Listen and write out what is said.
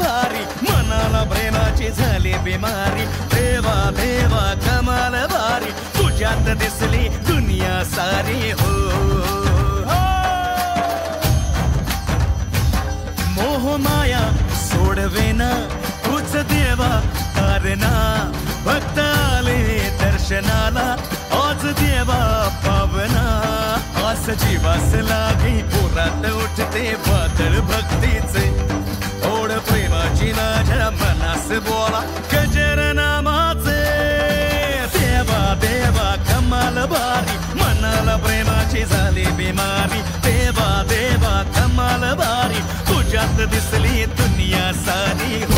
भारी, मनाला प्रेमाची झाली बिमारी, देवा देवा कमाल भारी, तुझ्यात दिसली दुनिया सारी हो। मोह माया सोडवेना तूच देवा तारना, भक्त आले दर्शनाला आज देवा पावना, आस जीवास लागी पुरात उठते बादल भक्तीचे, ओढ प्रेमाची माझ्या मनास बोला गजरनामाचे, देवा देवा कमाल भारी, मनाला प्रेमाची झाली बिमारी, देवा देवा कमाल भारी, तुझ्यात दिसली दुनिया सारी।